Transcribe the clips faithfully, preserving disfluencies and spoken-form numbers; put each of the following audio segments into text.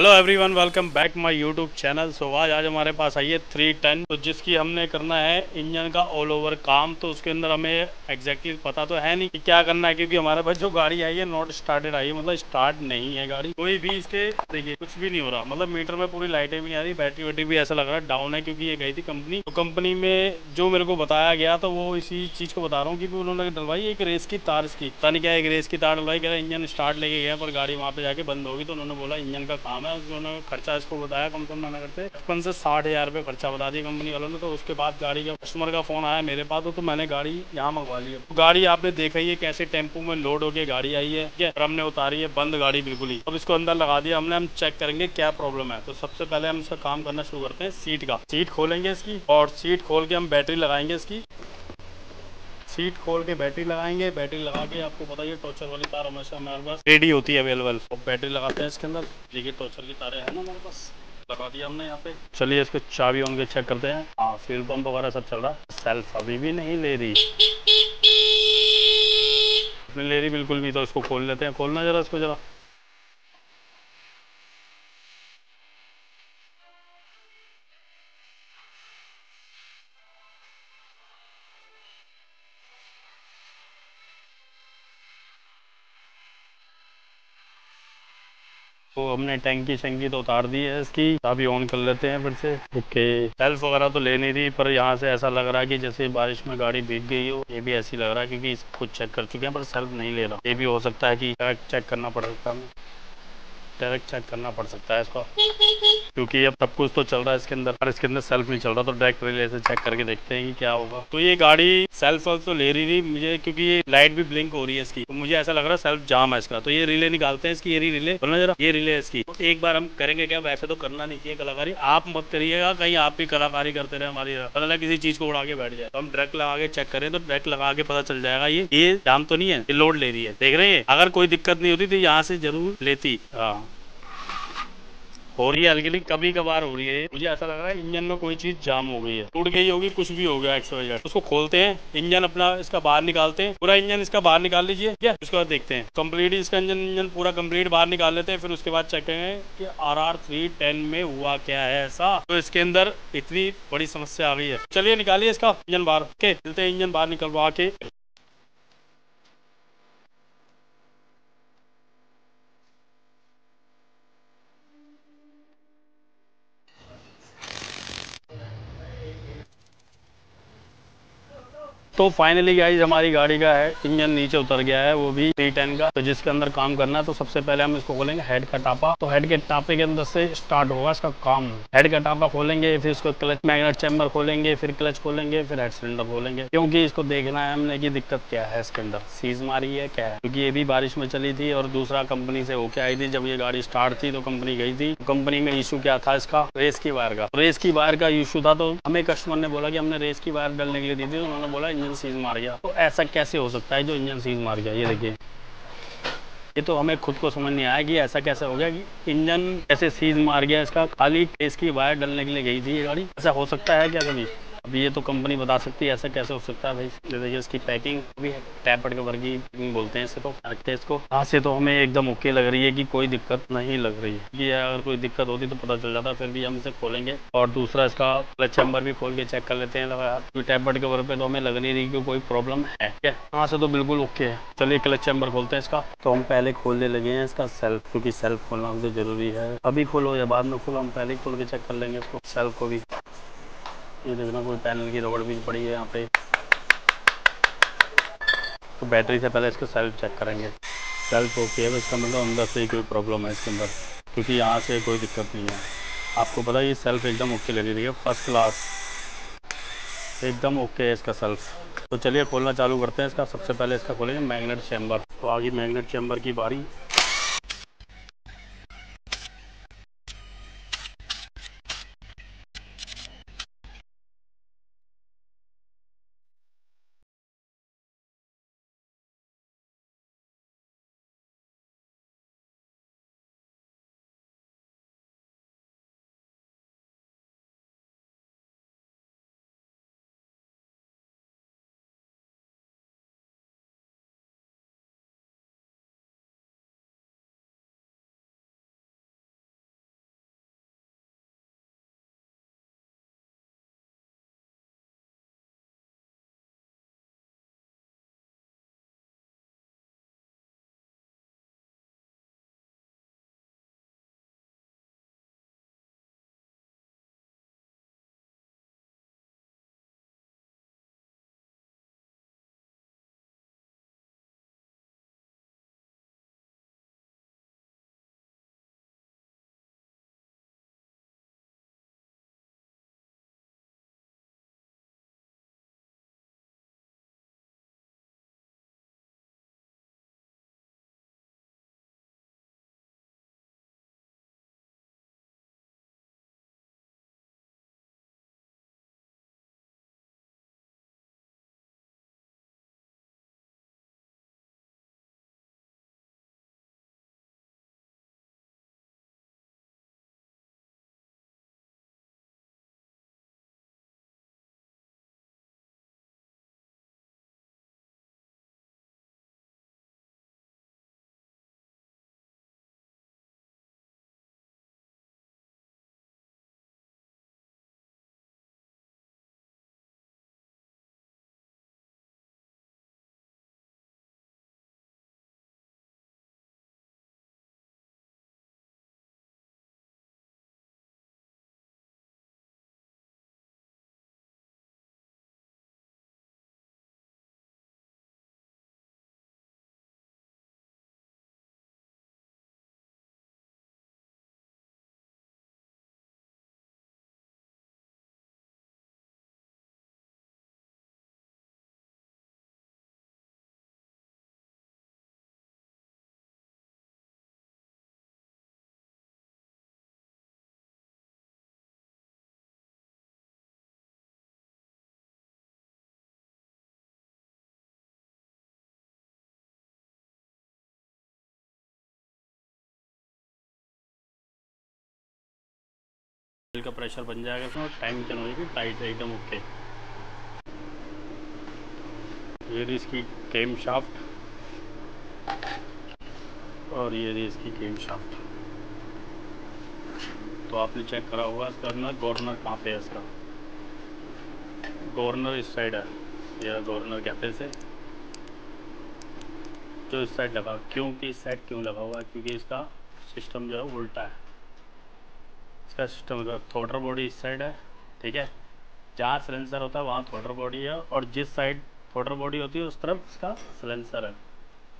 Hello everyone, welcome back my YouTube channel. So आज आज हमारे पास आई है थ्री टेन, तो जिसकी हमने करना है इंजन का ऑल ओवर काम। तो उसके अंदर हमें एग्जैक्टली पता तो है नहीं कि क्या करना है, क्योंकि हमारे पास जो गाड़ी आई है नॉट स्टार्टेड आई है, मतलब स्टार्ट नहीं है गाड़ी। कोई भी इसके देखिए कुछ भी नहीं हो रहा, मतलब मीटर में पूरी लाइटें भी नहीं आ रही, बैटरी वैटरी भी ऐसा लग रहा है डाउन है, क्योंकि ये गई थी कंपनी। तो कंपनी में जो मेरे को बताया गया तो वो इसी चीज़ को बता रहा हूँ, क्योंकि उन्होंने डलवाई एक रेस की तार, इसकी पता नहीं क्या एक रेस की तार डलवाई, कह रहा इंजन स्टार्ट लेके गया पर गाड़ी वहाँ पर जाके बंद होगी। तो उन्होंने बोला इंजन का काम है, उन्होंने खर्चा इसको बताया कम से कम ना करते पचपन से साठ हज़ार रुपये खर्चा बता दिया कंपनी वालों ने। तो उसके बाद गाड़ी का कस्टमर का फ़ोन आया मेरे पास, तो, तो मैंने गाड़ी यहाँ मंगवा ली है। तो गाड़ी आपने देखा ही है कैसे टेम्पो में लोड होकर गाड़ी आई है, ठीक है, और हमने उतारी है बंद गाड़ी बिल्कुल ही। अब इसको अंदर लगा दिया हमने, हम चेक करेंगे क्या प्रॉब्लम है। तो सबसे पहले हम इसका काम करना शुरू करते हैं सीट का। सीट खोलेंगे इसकी, और सीट खोल के हम बैटरी लगाएंगे इसकी, सीट खोल के बैटरी लगाएंगे। बैटरी लगा के आपको पता है टॉर्चर वाली तार हमेशा हमारे पास रेडी होती है अवेलेबल, और बैटरी लगाते हैं इसके अंदर। देखिए टॉर्चर की तारें हैं ना हमारे पास, लगा दिया हमने यहाँ पे। चलिए इसको चाबी ऑन के चेक करते हैं। हाँ, फ्यूल पंप वगैरह सब चल रहा है, सेल्फ अभी भी नहीं ले रही नहीं ले रही बिल्कुल भी। तो इसको खोल लेते हैं, खोलना जरा इसको जरा। तो हमने टैंकी शैंकी तो उतार दी है इसकी, अभी ऑन कर लेते हैं फिर से। ओके, सेल्फ वगैरह तो ले नहीं रही, पर यहाँ से ऐसा लग रहा है कि जैसे बारिश में गाड़ी भीग गई हो, ये भी ऐसी लग रहा है क्योंकि इसको खुद चेक कर चुके हैं पर सेल्फ नहीं ले रहा। ये भी हो सकता है कि डायरेक्ट चेक करना पड़ सकता है, डायरेक्ट चेक करना पड़ सकता है इसका, क्योंकि अब सब कुछ तो चल रहा है इसके अंदर पर इसके अंदर सेल्फ नहीं चल रहा। तो डायरेक्ट रिले से चेक करके देखते हैं कि क्या होगा। तो ये गाड़ी सेल्फ वर्फ तो ले रही थी मुझे, क्योंकि ये लाइट भी ब्लिंक हो रही है इसकी, तो मुझे ऐसा लग रहा है सेल्फ जाम है इसका। तो ये रिले निकालते हैं इसकी, ये रिले बोलना जरा, ये रिले इसकी। तो एक बार हम करेंगे क्या, वैसे तो करना नहीं चाहिए कलाकारी, आप मत करिएगा कहीं आप भी कलाकारी करते रहे हमारी तरह, किसी चीज को उड़ा के बैठ जाए। तो हम डायरेक्ट लगा के चेक करें, तो डायरेक्ट लगा के पता चल जाएगा ये ये जाम तो नहीं है, ये लोड ले रही है। देख रहे हैं, अगर कोई दिक्कत नहीं होती तो यहाँ से जरूर लेती। हाँ, हो रही है हल्की हल्की, कभी कभार हो रही है। मुझे ऐसा लग रहा है इंजन में कोई चीज जाम हो गई है, टूट गई होगी, कुछ भी हो गया एक्सवाइजेड। उसको खोलते हैं, इंजन अपना इसका बाहर निकालते हैं, पूरा इंजन इसका बाहर निकाल लीजिए, ठीक है। उसके बाद देखते हैं कंप्लीट इसका इंजन इंजन पूरा कंप्लीट बाहर निकाल लेते हैं, फिर उसके बाद चेक करेंगे कि आर आर थ्री टेन में हुआ क्या है ऐसा, तो इसके अंदर इतनी बड़ी समस्या आ गई है। चलिए निकालिए इसका इंजन बाहर के, चलते हैं इंजन बाहर निकलवा के। तो फाइनली गाइस हमारी गाड़ी का है इंजन नीचे उतर गया है, वो भी थ्री टेन का। तो जिसके अंदर काम करना है, तो सबसे पहले हम इसको खोलेंगे हेड का टापा। तो हेड के टापे के अंदर से स्टार्ट होगा इसका काम। हेड का टापा खोलेंगे, फिर उसको क्लच मैग्नेट चैम्बर खोलेंगे, फिर क्लच खोलेंगे, फिर हेड सिलेंडर खोलेंगे, क्योंकि इसको देखना है हमने की दिक्कत क्या है इसके अंदर, सीज मारी है क्या है, क्योंकि ये भी बारिश में चली थी और दूसरा कंपनी से होके आई थी। जब ये गाड़ी स्टार्ट थी तो कंपनी गई थी, कंपनी में इशू क्या था इसका, रेस की वायर का, रेस की वायर का इशू था। तो हमें कस्टमर ने बोला कि हमने रेस की वायर डालने के लिए दी थी, उन्होंने बोला इंजन सीज मार गया। तो ऐसा कैसे हो सकता है जो इंजन सीज मार गया, ये देखिए। ये तो हमें खुद को समझ नहीं आया कि ऐसा कैसे हो गया कि इंजन कैसे सीज मार गया इसका, खाली रेस की वायर डालने के लिए गई थी ये गाड़ी। ऐसा हो सकता है क्या कभी? अब ये तो कंपनी बता सकती है ऐसा कैसे हो सकता है भाई। देखिए इसकी पैकिंग भी है, टैप कवर की बोलते हैं इसको, रखते हैं इसको। यहाँ से तो हमें एकदम ओके लग रही है कि कोई दिक्कत नहीं लग रही है, कि अगर कोई दिक्कत होती तो पता चल जाता, फिर भी हम इसे खोलेंगे। और दूसरा इसका क्लच चैम्बर भी खोल के चेक कर लेते हैं लगातार, टैप कवर पे तो हमें लग नहीं रही कि कोई प्रॉब्लम है। यहाँ से तो बिल्कुल ओके है। चलिए क्लच चैम्बर खोलते हैं इसका। तो हम पहले खोलने लगे हैं इसका सेल्फ, क्योंकि सेल्फ खोलना हमसे जरूरी है। अभी खोलो या बाद में खोलो, हम पहले खोल के चेक कर लेंगे इसको, सेल्फ को भी। ये देखना कोई पैनल की रबड़ भी पड़ी है यहाँ पे, तो बैटरी से पहले इसको सेल्फ चेक करेंगे। सेल्फ ओके है, इसका मतलब अंदर से ही कोई प्रॉब्लम है इसके अंदर, क्योंकि यहाँ से कोई दिक्कत नहीं है। आपको पता है ये सेल्फ एकदम ओके लगी रही है, फर्स्ट क्लास एकदम ओके है इसका सेल्फ। तो चलिए खोलना चालू करते हैं इसका। सबसे पहले इसका खोलेंगे मैग्नेट चैम्बर। तो आ गई मैग्नेट चैम्बर की बारी। हल्का प्रेशर बन जाएगा इसमें और टाइम चेन हो जाएगी टाइट एकदम ओके। ये रही इसकी केम शाफ्ट और ये रही इसकी केम शाफ्ट। तो आपने चेक करा होगा इसका गवर्नर कहाँ पे है, इसका गवर्नर इस साइड है, यह गवर्नर कैफे से जो इस साइड लगा, क्योंकि इस साइड क्यों लगा हुआ है क्योंकि इसका सिस्टम जो है उल्टा है। इसका सिस्टम जो थ्रोटल बॉडी इस साइड है, ठीक है, जहाँ सिलेंसर होता है वहाँ थ्रोटल बॉडी है और जिस साइड थ्रोटल बॉडी होती है उस तरफ इसका सिलेंसर है,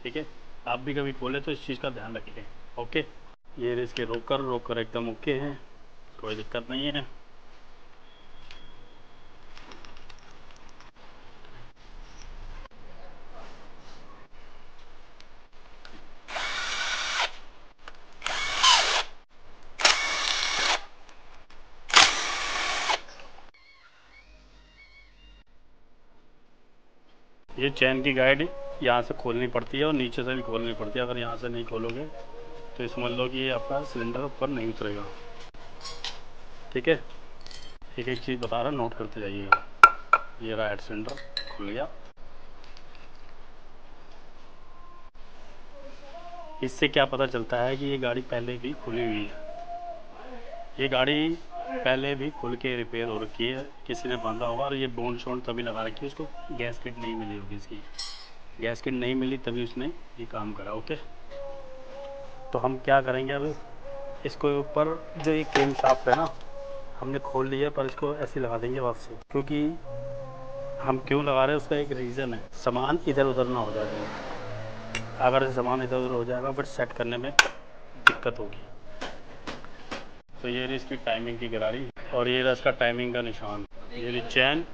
ठीक है। आप भी कभी बोले तो इस चीज़ का ध्यान रखिए, ओके। ये इसके रोकर रोकर एकदम ओके हैं, कोई दिक्कत नहीं है। ये चैन की गाइड यहाँ से खोलनी पड़ती है और नीचे से भी खोलनी पड़ती है, अगर यहाँ से नहीं खोलोगे तो समझ लो कि ये आपका सिलेंडर ऊपर नहीं उतरेगा, ठीक है। एक एक चीज़ बता रहा, नोट करते जाइएगा। ये रहा हेड सिलेंडर, खुल गया। इससे क्या पता चलता है कि ये गाड़ी पहले भी खुली हुई है, ये गाड़ी पहले भी खुल के रिपेयर हो रखी है, किसी ने बांधा होगा और ये बोन शोन तभी लगा रखी है, उसको गैस किट नहीं मिली होगी, इसकी गैस किट नहीं मिली तभी उसने ये काम करा, ओके। तो हम क्या करेंगे अब, इसको ऊपर जो ये केम शाफ्ट है ना, हमने खोल लिया पर इसको ऐसे लगा देंगे वापसी, क्योंकि हम क्यों लगा रहे हैं उसका एक रीज़न है, सामान इधर उधर ना हो जाएगा। अगर सामान इधर उधर हो जाएगा फिर सेट करने में दिक्कत होगी। तो ये रही इसकी टाइमिंग की गरारी और ये रहा इसका टाइमिंग का निशान, ये रही चैन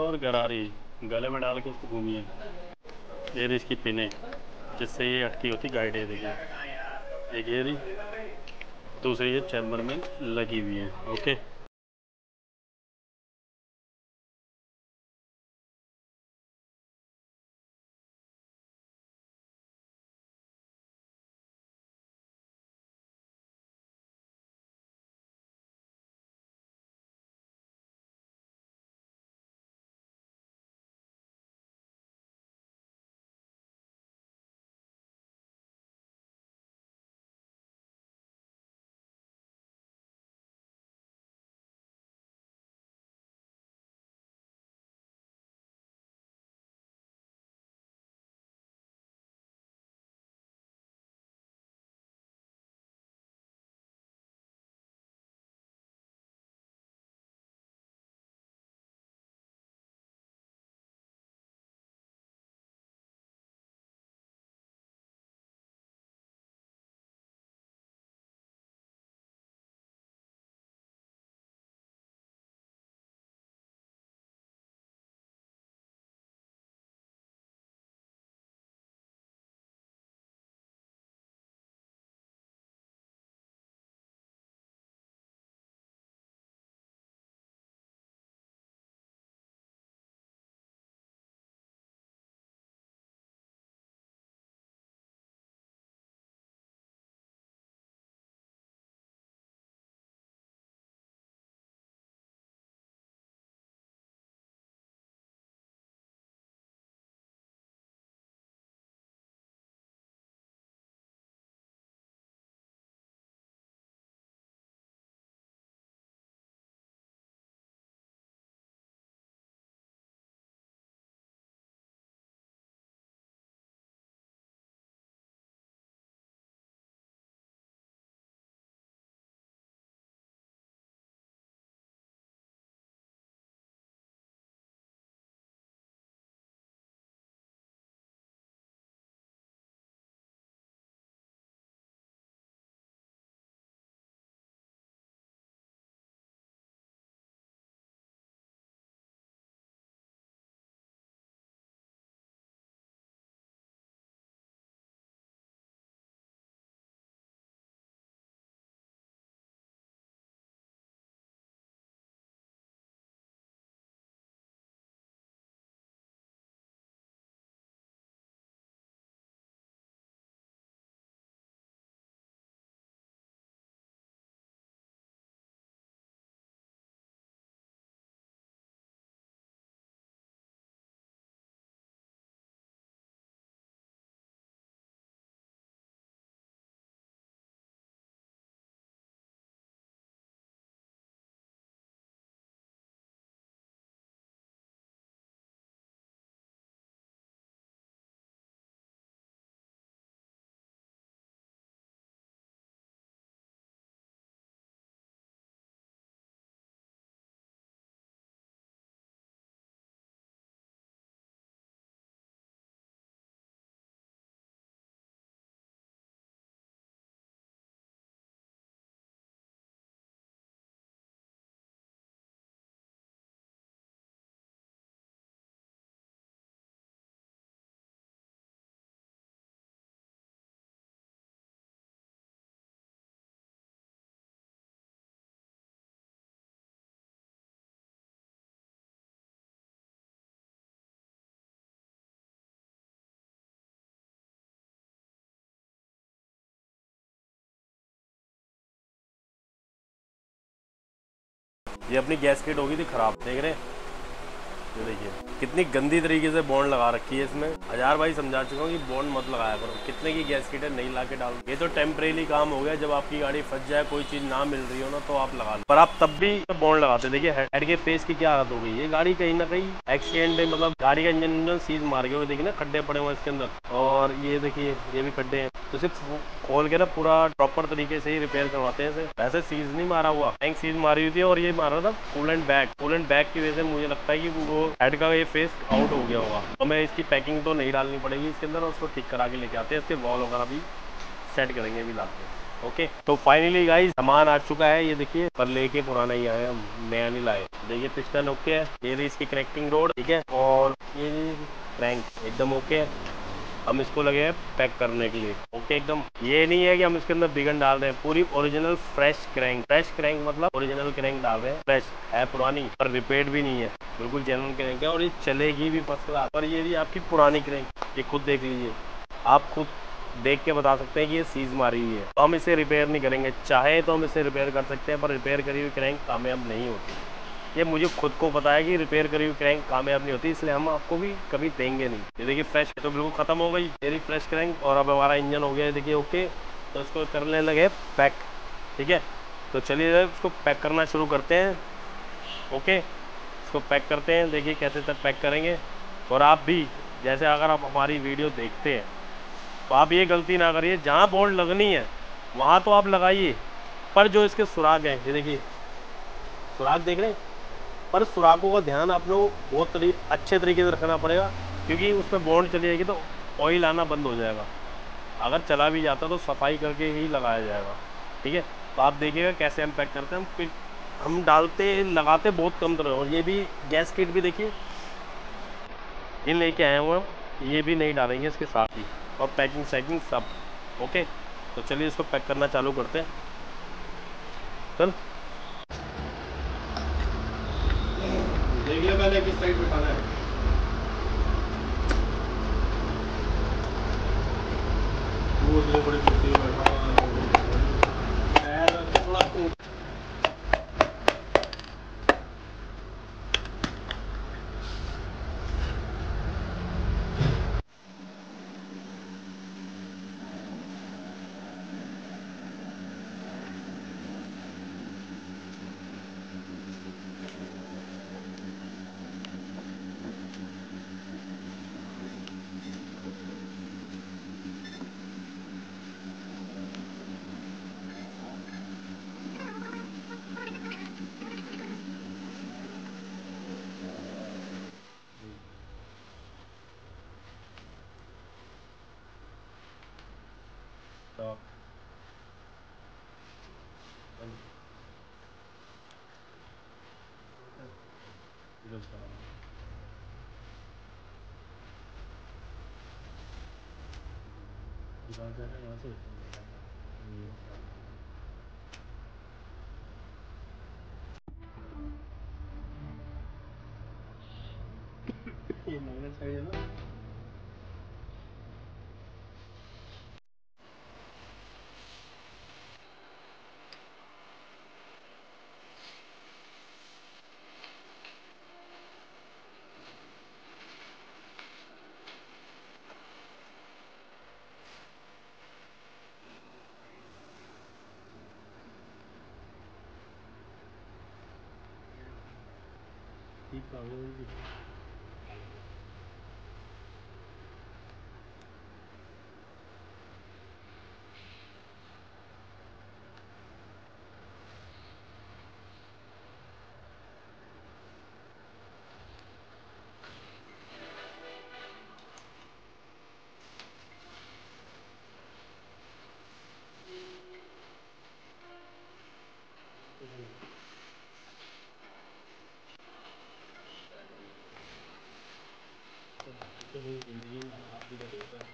और गरारी गले में डाल के इसको घूमिए। ये रही इसकी पिने जिससे ये अटकी होती गाइड, ये देखिए एक, ये रही दूसरी ये चैम्बर में लगी हुई है, ओके। ये अपनी गैसकेट होगी थी खराब, देख रहे हैं ये, देखिए कितनी गंदी तरीके से बॉन्ड लगा रखी है इसमें। हजार बार समझा चुका हूँ कि बॉन्ड मत लगाया करो, कितने की गैसकेट नहीं ला के डालो। ये तो टेम्परेरी काम हो गया, जब आपकी गाड़ी फंस जाए, कोई चीज ना मिल रही हो ना तो आप लगा लो, पर आप तब भी बॉन्ड लगाते। देखिए हेड के पेस की क्या हालत हो गई है, गाड़ी कहीं ना कहीं एक्सीडेंट है, मतलब गाड़ी का इंजन सीज मार गया, देखिए ना खड्डे पड़े हुए इसके अंदर, और ये देखिए ये भी खड्डे हैं। तो सिर्फ खोल के ना पूरा प्रॉपर तरीके से ही रिपेयर करवाते हैं, वैसे सीज नहीं मारा हुआ, टैंक सीज मारी हुई थी और ये मारा था कूलेंट बैग। कूलेंट बैग की वजह से मुझे लगता है कि वो हेड का ये फेस आउट हो गया होगा। हमें इसकी पैकिंग तो नहीं डालनी पड़ेगी इसके अंदर, उसको ठीक करा के लेके आते हैं, इसके वॉल वगैरह भी सेट करेंगे अभी लाके। ओके तो फाइनली गाइस सामान आ चुका है, ये देखिए, पर लेके पुराना ही आया, नया नहीं लाए। देखिए पिस्टन ओके है, ये रही इसकी कनेक्टिंग रोड, ठीक है, और ये क्रैंक एकदम ओके है। हम इसको लगे हैं पैक करने के लिए, ओके एकदम, ये नहीं है कि हम इसके अंदर बिगन डाल रहे हैं, पूरी original fresh crank. Fresh crank मतलब ओरिजिनल क्रैंक डाल रहे हैं, फ्रेश है, पुरानी पर रिपेयर भी नहीं है, बिल्कुल जेन्युइन क्रैंक है और ये चलेगी भी फर्स्ट क्लास। और ये भी आपकी पुरानी क्रैंक, ये खुद देख लीजिए, आप खुद देख के बता सकते हैं कि ये सीज मारी हुई है। तो हम इसे रिपेयर नहीं करेंगे, चाहे तो हम इसे रिपेयर कर सकते हैं, पर रिपेयर करी हुई क्रैंक कामयाब नहीं होती। ये मुझे खुद को पता है कि रिपेयर करी हुई क्रैंक कामयाब नहीं होती, इसलिए हम आपको भी कभी देंगे नहीं। ये देखिए फ्रेश तो बिल्कुल खत्म हो गई, तेरी फ्रेश क्रैंक, और अब हमारा इंजन हो गया, देखिए ओके। तो इसको करने लगे पैक, ठीक है, तो चलिए इसको पैक करना शुरू करते हैं। ओके इसको पैक करते हैं, देखिए कैसे तक पैक करेंगे। और आप भी जैसे अगर आप हमारी वीडियो देखते हैं तो आप ये गलती ना करिए, जहाँ बॉन्ड लगनी है वहाँ तो आप लगाइए, पर जो इसके सुराग हैं, ये देखिए सुराग देख रहे हैं, पर सुरागों का ध्यान आप लोग बहुत तरी, अच्छे तरीके से रखना पड़ेगा, क्योंकि उसमें बॉन्ड चली जाएगी तो ऑयल आना बंद हो जाएगा, अगर चला भी जाता तो सफाई करके ही लगाया जाएगा, ठीक है। तो आप देखिएगा कैसे हम पैक करते हैं, हम फिर हम डालते लगाते बहुत कम तरह। और ये भी गैस किट भी देखिए ये लेके आए हुए हम, ये भी नहीं डालेंगे इसके साथ ही, और पैकिंग सैकिंग सब ओके। तो चलिए इसको पैक करना चालू करते हैं, चल देखिए पहले किस साइड बिठाना है। वो बड़े थोड़ा चाहिए ना। ठीक है जिंदगी आपकी जरूरत है,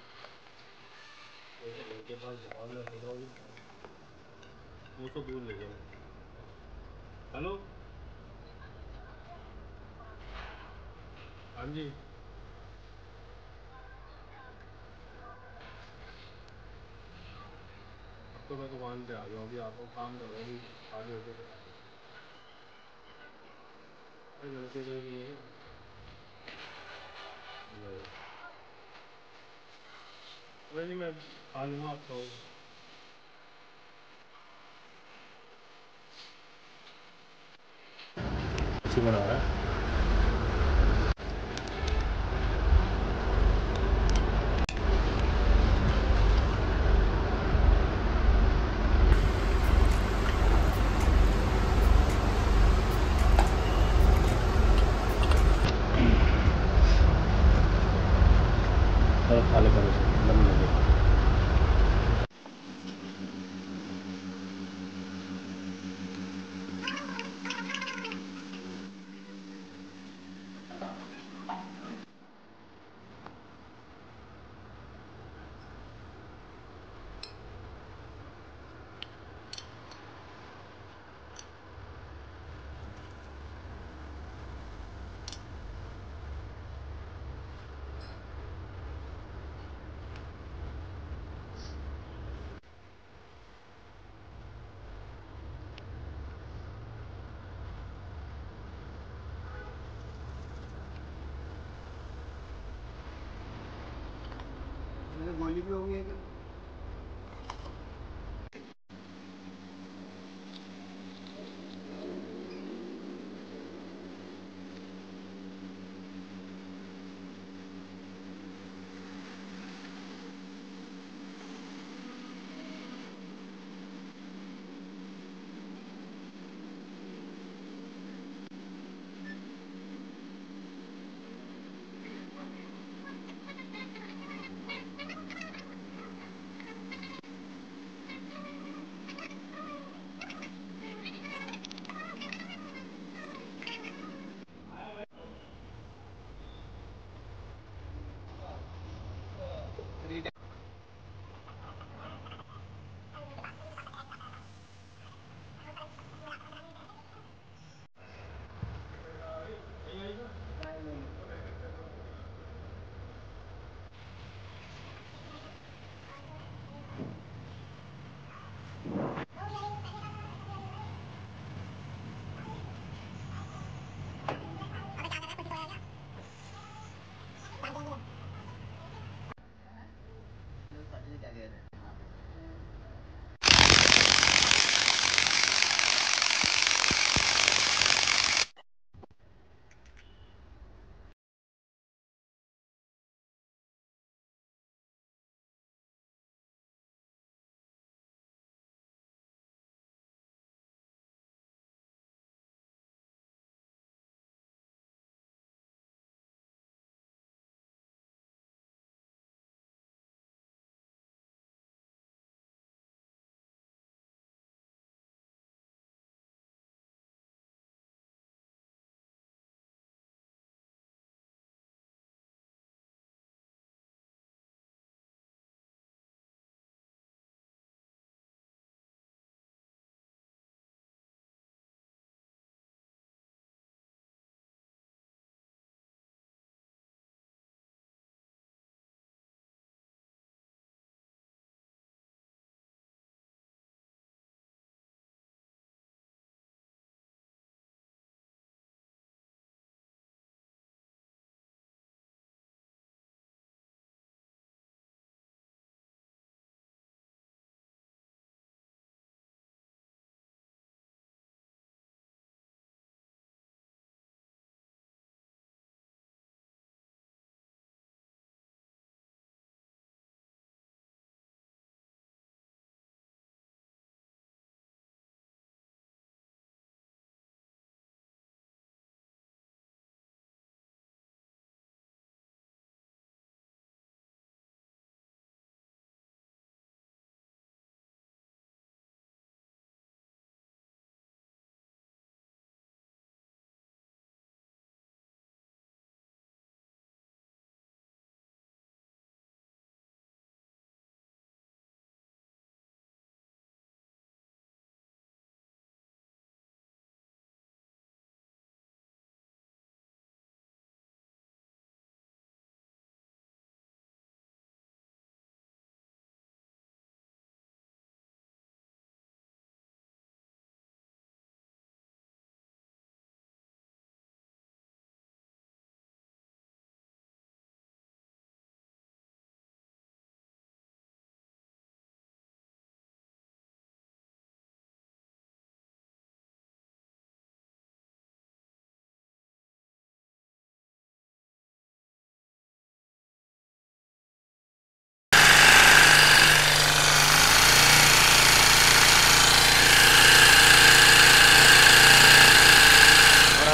उनके पास जवाब ना होगी वो तो दूर ले जाओ। हेलो हाँ जी, आपको मैं दुकान पे आ जाऊँ, अभी आपको काम करूँगी आगे होकर। गलती तो ये है। वैसे मैं आलू आता हूँ अच्छी बना रहा है। गोली भी हो गई है।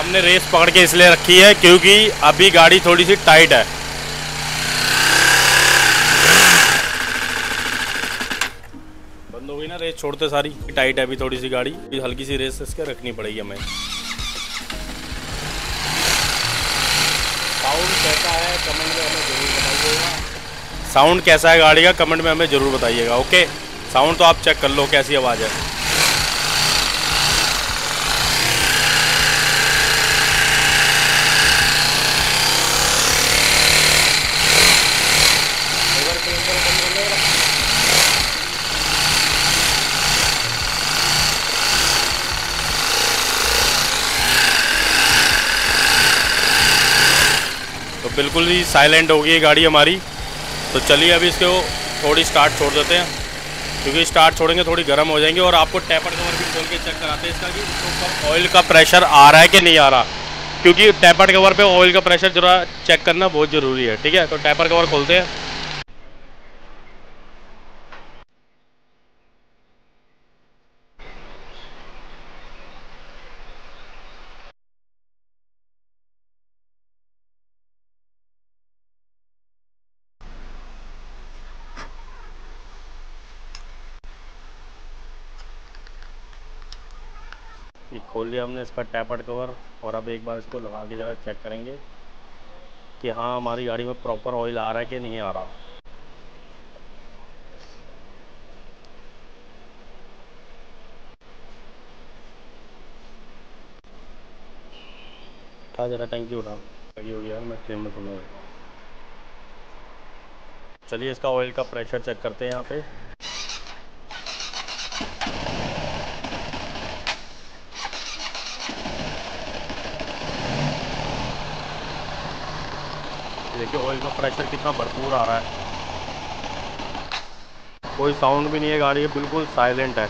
हमने रेस पकड़ के इसलिए रखी है क्योंकि अभी गाड़ी थोड़ी सी टाइट है। बंद हो गई ना रेस छोड़ते सारी, टाइट है अभी थोड़ी सी गाड़ी, हल्की सी रेस इसके रखनी पड़ेगी हमें। साउंड कैसा है कमेंट में हमें जरूर बताइएगा, साउंड कैसा है गाड़ी का कमेंट में हमें जरूर बताइएगा। ओके, साउंड तो आप चेक कर लो कैसी आवाज़ है। तो बिल्कुल ही साइलेंट हो गई है गाड़ी हमारी। तो चलिए अभी इसको थोड़ी स्टार्ट छोड़ देते हैं, क्योंकि स्टार्ट छोड़ेंगे थोड़ी गर्म हो जाएंगे। और आपको टैपर कवर भी खोल के चेक कराते हैं इसका कि इसको ऑयल का प्रेशर आ रहा है कि नहीं आ रहा, क्योंकि टैपर कवर पे ऑयल का प्रेशर जरा चेक करना बहुत ज़रूरी है। ठीक है, तो टैपर कवर खोलते हैं। खोल लिया हमने इसका टैपर कवर और अब एक बार इसको लगा के जरा चेक करेंगे कि हाँ हमारी गाड़ी में प्रॉपर ऑयल आ रहा है कि नहीं आ रहा। उठा जरा टंकी, उठा लगी हो गया मैं ट्रेन में सुन। चलिए इसका ऑयल का प्रेशर चेक करते हैं यहाँ पे। देखिए ऑयल का प्रेशर कितना भरपूर आ रहा है, कोई साउंड भी नहीं है, गाड़ी बिल्कुल साइलेंट है।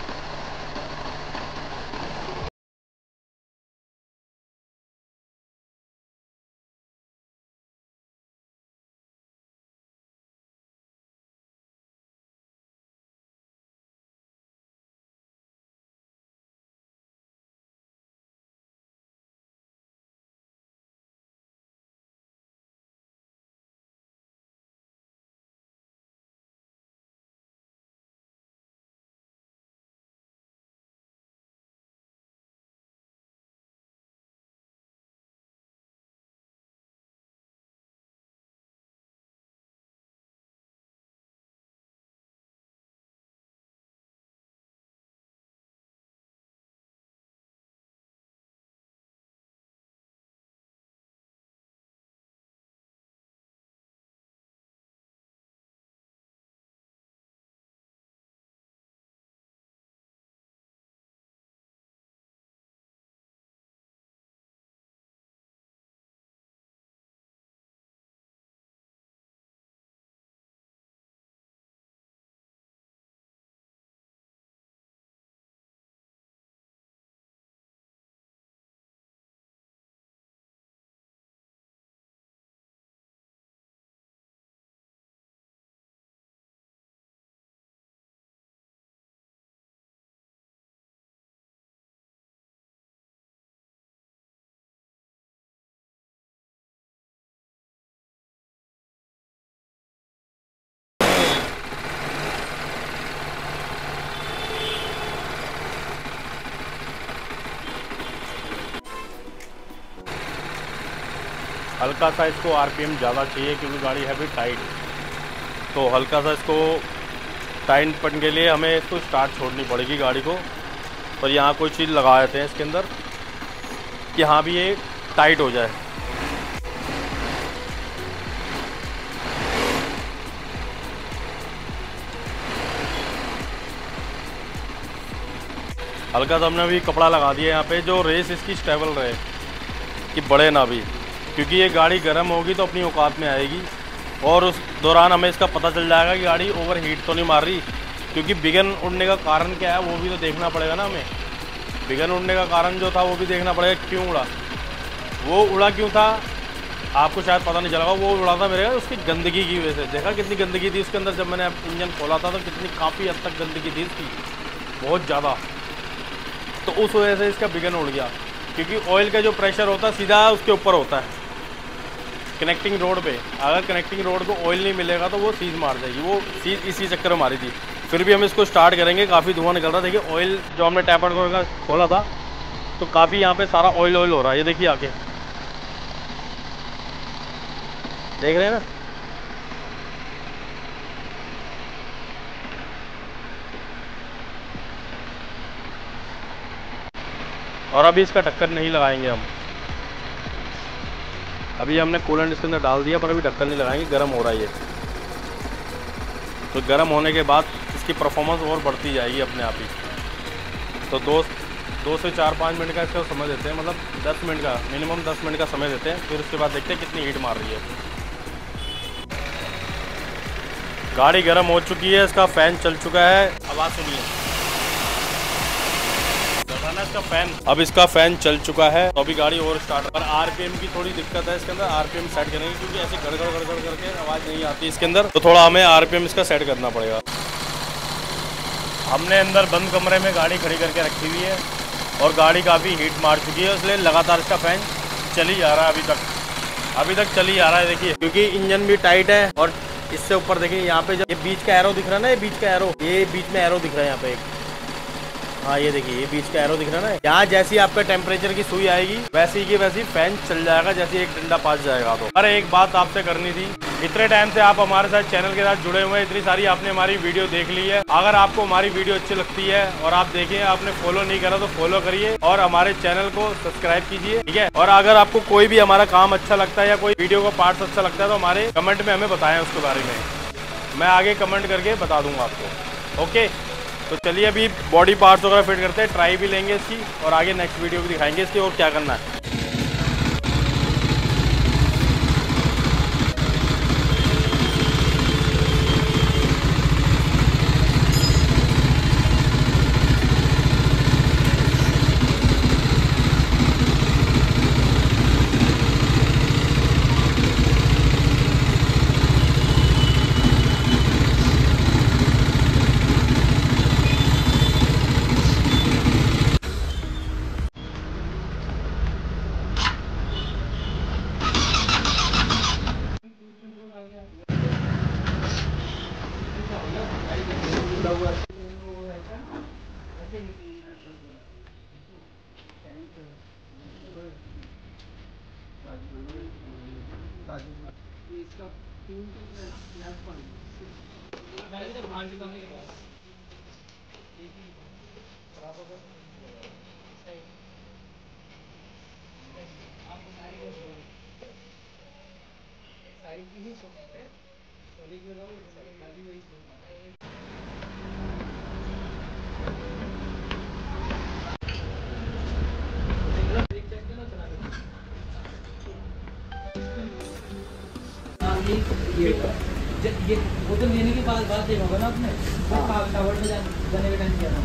हल्का सा इसको आरपीएम ज़्यादा चाहिए क्योंकि गाड़ी है भी टाइट, तो हल्का सा इसको टाइट पन के लिए हमें इसको स्टार्ट छोड़नी पड़ेगी गाड़ी को। और यहाँ कोई चीज़ लगा देते हैं इसके अंदर कि हाँ भी ये टाइट हो जाए। हल्का सा हमने अभी कपड़ा लगा दिया यहाँ पे जो रेस इसकी स्टेबल रहे कि बढ़े ना भी, क्योंकि ये गाड़ी गर्म होगी तो अपनी औकात में आएगी। और उस दौरान हमें इसका पता चल जाएगा कि गाड़ी ओवर हीट तो नहीं मार रही, क्योंकि बिगन उड़ने का कारण क्या है वो भी तो देखना पड़ेगा ना हमें। बिगन उड़ने का कारण जो था वो भी देखना पड़ेगा, क्यों उड़ा, वो उड़ा क्यों था आपको शायद पता नहीं चलेगा। वो उड़ा था मेरे उसकी गंदगी की वजह से। देखा कितनी गंदगी थी उसके अंदर, जब मैंने इंजन खोला था तो कितनी काफ़ी हद तक गंदगी थी इसकी, बहुत ज़्यादा। तो उस वजह से इसका बिगन उड़ गया। क्योंकि ऑयल का जो प्रेशर होता है सीधा उसके ऊपर होता है कनेक्टिंग रोड पे। अगर कनेक्टिंग रोड को ऑयल नहीं मिलेगा तो वो सीज मार जाएगी, वो सीज इसी चक्कर में मारी थी। फिर भी हम इसको स्टार्ट करेंगे, काफ़ी धुआं निकल रहा है। देखिए ऑयल जो हमने टैपर का खोला था तो काफ़ी यहाँ पे सारा ऑयल ऑयल हो रहा है, ये देखिए आके देख रहे हैं ना। और अभी इसका टक्कर नहीं लगाएंगे हम, अभी हमने कूलेंट इसके अंदर डाल दिया पर अभी टक्कर नहीं लगाएंगे, गर्म हो रहा है ये। तो गर्म होने के बाद इसकी परफॉर्मेंस और बढ़ती जाएगी अपने आप ही। तो दोस्त दो से चार पाँच मिनट का इसका समय देते हैं, मतलब दस मिनट का मिनिमम दस मिनट का समय देते हैं, फिर उसके बाद देखते हैं कितनी हीट मार रही है। गाड़ी गर्म हो चुकी है, इसका फ़ैन चल चुका है, आवाज़ सुनिए इसका फैन। अब इसका फैन चल चुका है, तो अभी गाड़ी और स्टार्ट। पर आरपीएम की थोड़ी दिक्कत है इसके अंदर, आरपीएम सेट करेंगे क्योंकि ऐसे गड़गड़ गड़गड़ करके आवाज नहीं आती इसके अंदर, तो थोड़ा हमें आरपीएम इसका सेट करना पड़ेगा। हमने अंदर बंद कमरे में गाड़ी खड़ी करके रखी हुई है और गाड़ी काफ़ी हीट मार चुकी है, इसलिए लगातार इसका फैन चल ही जा रहा है अभी तक, अभी तक चल ही जा रहा है। देखिए क्योंकि इंजन भी टाइट है और इससे ऊपर देखिए यहाँ पे जब बीच का एरो दिख रहा है ना, ये बीच का एरो, ये बीच में एरो दिख रहा है यहाँ पे एक, हाँ ये देखिए ये बीच का एरो दिख रहा है ना। यहाँ जैसी आपका टेम्परेचर की सुई आएगी वैसी की वैसी फैन चल जाएगा, जैसे एक डंडा पास जाएगा। तो अरे एक बात आपसे करनी थी, इतने टाइम से आप हमारे साथ चैनल के साथ जुड़े हुए हैं, इतनी सारी आपने हमारी वीडियो देख ली है। अगर आपको हमारी वीडियो अच्छी लगती है और आप देखिए आपने फॉलो नहीं करा तो फॉलो करिए और हमारे चैनल को सब्सक्राइब कीजिए, ठीक है। और अगर आपको कोई भी हमारा काम अच्छा लगता है या कोई वीडियो का पार्ट अच्छा लगता है तो हमारे कमेंट में हमें बताएं उसके बारे में, मैं आगे कमेंट करके बता दूंगा आपको, ओके। तो चलिए अभी बॉडी पार्ट्स वगैरह फिट करते हैं, ट्राई भी लेंगे इसकी और आगे नेक्स्ट वीडियो भी दिखाएंगे इसकी और क्या करना है। ये ये वो तो लेने के बाद बात देखा होगा ना आपने, टावर में जाने के टाइम किया था।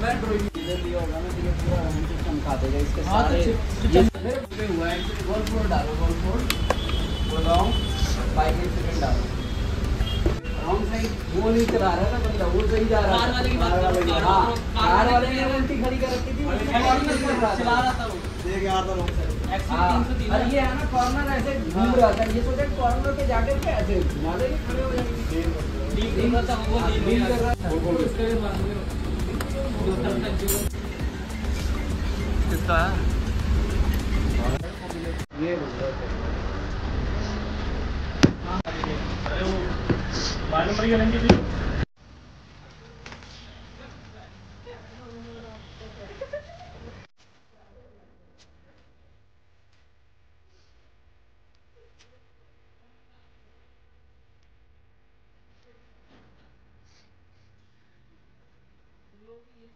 मैं लिया होगा ना ये पूरा चमका देगा इसके सारे। ये हुआ है कि गोल फोर डालो, गोल फोर लगाओ, बाइक सेकंड डालो, राउंड साइड वो नहीं करा रहा ना बंदा, वो सही जा रहा है। कार वाले की बात, हां कार वाले ने उल्टी खड़ी कर रखी थी, चला रहा था वो, देख यार तो एक्सीडेंट। और ये है ना कॉर्नर ऐसे घूम रहा था, ये सोचा कॉर्नर पे जाके ऐसे घुमा दे, खड़े हो जाएंगे। डीप घूम रहा था वो, डीप कर रहा था वो, उसके बाद में किसका ये बारह नंबर की लेंगे।